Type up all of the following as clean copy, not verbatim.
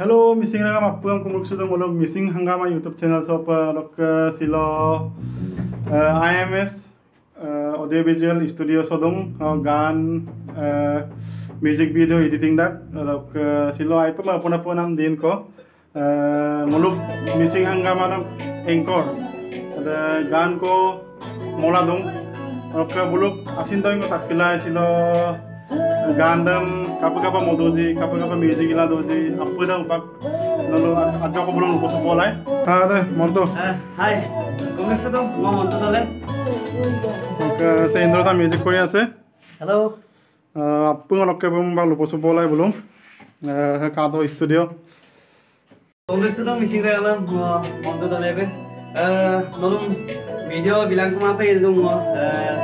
Hello, Mising Hungama. Puan kumuk sudah melok Mising Hungama YouTube channel sopa lok silo IMS Audiovisual Studio sodong gan music video editing dak lok silo ipa ma puna punam din ko melok Mising Hungama nam anchor ada gan ko mola dong lok buluk asin dong takila silo Gandam, kapa-kapa modoji, kapa-kapa music ila doji, apa dah upak, lalu ada aku belum lupa sekolah. Hah, deh, Monto. Hi, kau macam tu, mau Monto tu le? Okay, saya Indra tu music korea se. Hello. Apa orang kau belum lupa sekolah belum? Kado studio. Kau macam tu music le, alam Monto tu le be. Lalu video bilang kau apa yang dulu,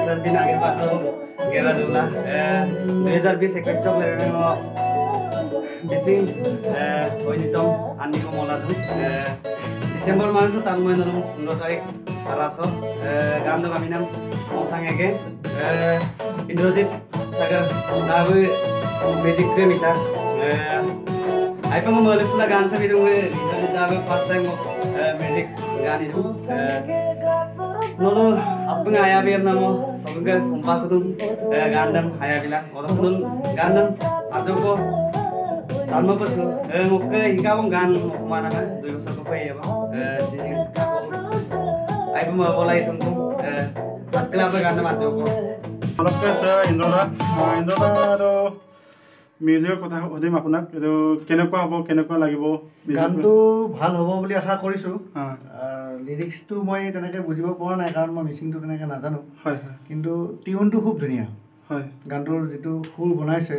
serbin akhir baru. Kira dulu, 2020 sekelas belajar dengan bising, ini tom, andi ko mula tu. Desember malam tu tanpa itu dulu tarik terasa, kami tu kami nam masang again. Indrojit, segar, dah music ke mita. Apa mula tu lah gan sebiji tu, dah first time music gan itu. Lalu apa ngaya biar nama Semoga kompas itu gandam ayah bilang, orang pun gandam, aja ko, tanpa persu, muka hingga orang gandam mana kan, dua satu kaya apa, sini aku, ayam bola itu tu, satu kelapa gandam aja ko. Kalau kita Indra tu music kita udah makan nak, itu kenapa lagi bo? Gandam tu, hal heboh beli apa kori su? Lyrics तो मैं तो ना क्या बुझिबा पौन है कारण मैं missing तो ना क्या ना जानो किंतु ट्यून तो खूब दुनिया गानों जितु खूब बनाये से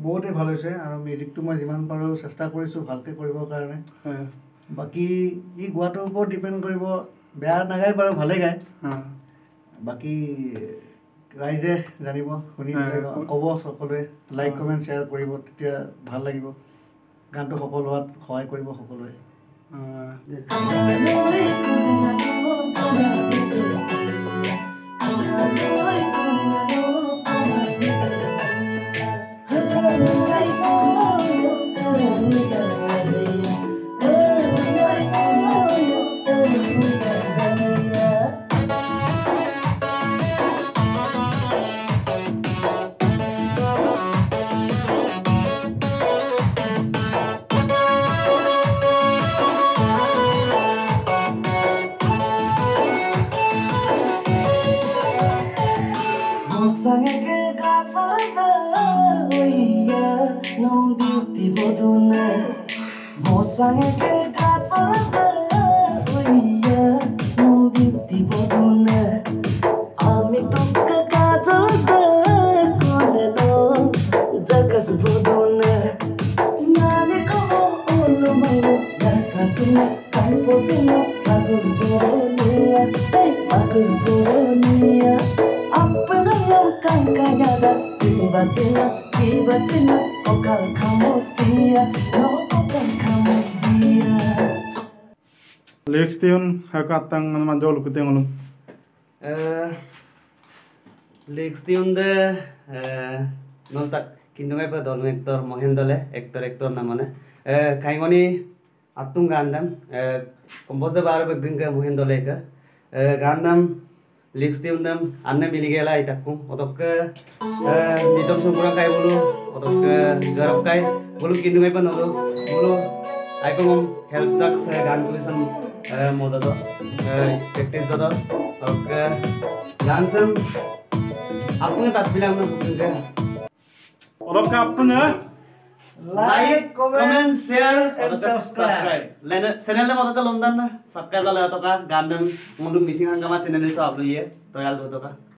बहुत ही भालो से आरो म्यूजिक तो मैं जीवन परो सस्ता कोई सु भालते कोई बो कारणे बाकी ये गुआटो को डिपेंड कोई बो ब्याह नगाई परो भाले गए बाकी राइजे जानी बो खुनी कोबो सकलों लाइक कमेंट शेयर कोई बो तिया भाल लगी बो गानों खपोल बात ख्वाय कोई बो खपोल Lyrics tune hakat tang mana jauh lupa tengok lom. Lyrics tune deh, nontak kintungnya pada dalam aktor Mohendal eh, aktor nama mana. Kainoni atung gandam, komposer baru begini Mohendal eka. Gandam lyrics tune dam, anne milik elai takku. Otak di dalam semua kai bolu, otak garap kai bolu kintungnya pada nolo, bolu. Aku mau help tak segan tulisan modal tu, praktis tu, ok, langsung apa yang tak bilang nak bukan? Orang kau apa ni? Like, comment, share, and subscribe. Lain channel ni modal tu London na, subscribe lah tu kah, gandam, mungkin Mising Hungama channel ni so ablu ye, toyal tu kah.